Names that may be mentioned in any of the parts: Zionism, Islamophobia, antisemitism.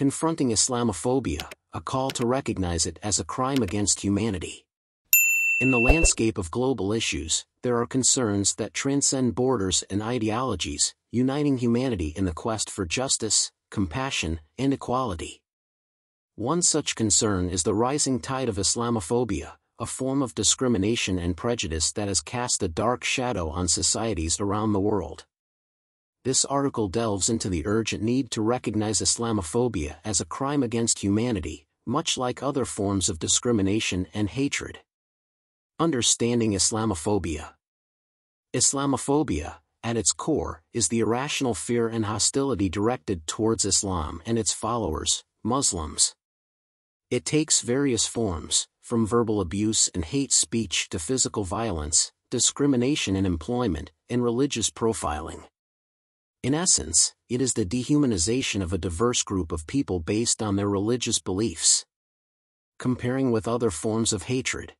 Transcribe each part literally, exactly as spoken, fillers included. Confronting Islamophobia, a call to recognize it as a crime against humanity. In the landscape of global issues, there are concerns that transcend borders and ideologies, uniting humanity in the quest for justice, compassion, and equality. One such concern is the rising tide of Islamophobia, a form of discrimination and prejudice that has cast a dark shadow on societies around the world. This article delves into the urgent need to recognize Islamophobia as a crime against humanity, much like other forms of discrimination and hatred. Understanding Islamophobia. Islamophobia, at its core, is the irrational fear and hostility directed towards Islam and its followers, Muslims. It takes various forms, from verbal abuse and hate speech to physical violence, discrimination in employment, and religious profiling. In essence, it is the dehumanization of a diverse group of people based on their religious beliefs. Comparing with other forms of hatred.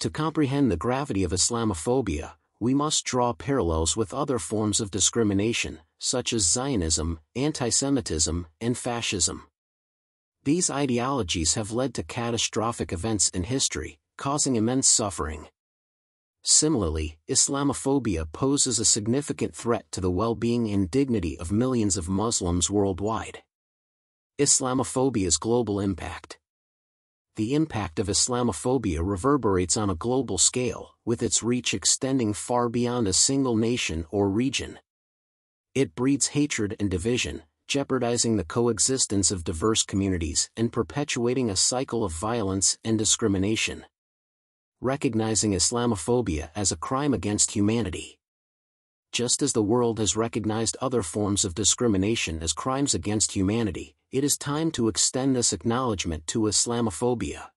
To comprehend the gravity of Islamophobia, we must draw parallels with other forms of discrimination, such as Zionism, antisemitism, and fascism. These ideologies have led to catastrophic events in history, causing immense suffering. Similarly, Islamophobia poses a significant threat to the well-being and dignity of millions of Muslims worldwide. Islamophobia's global impact. The impact of Islamophobia reverberates on a global scale, with its reach extending far beyond a single nation or region. It breeds hatred and division, jeopardizing the coexistence of diverse communities and perpetuating a cycle of violence and discrimination. Recognizing Islamophobia as a crime against humanity. Just as the world has recognized other forms of discrimination as crimes against humanity, it is time to extend this acknowledgement to Islamophobia.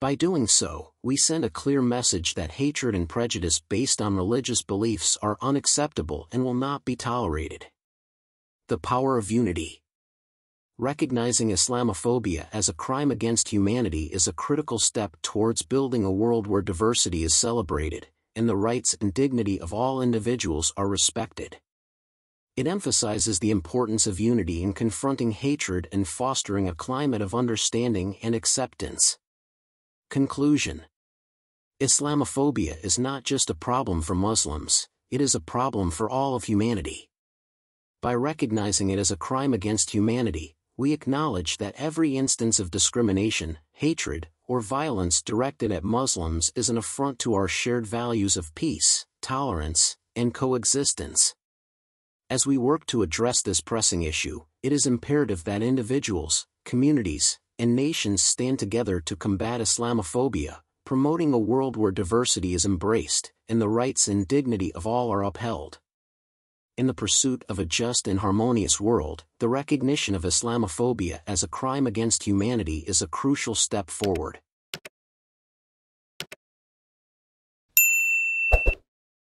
By doing so, we send a clear message that hatred and prejudice based on religious beliefs are unacceptable and will not be tolerated. The power of unity. Recognizing Islamophobia as a crime against humanity is a critical step towards building a world where diversity is celebrated, and the rights and dignity of all individuals are respected. It emphasizes the importance of unity in confronting hatred and fostering a climate of understanding and acceptance. Conclusion. Islamophobia is not just a problem for Muslims, it is a problem for all of humanity. By recognizing it as a crime against humanity, we acknowledge that every instance of discrimination, hatred, or violence directed at Muslims is an affront to our shared values of peace, tolerance, and coexistence. As we work to address this pressing issue, it is imperative that individuals, communities, and nations stand together to combat Islamophobia, promoting a world where diversity is embraced, and the rights and dignity of all are upheld. In the pursuit of a just and harmonious world, the recognition of Islamophobia as a crime against humanity is a crucial step forward.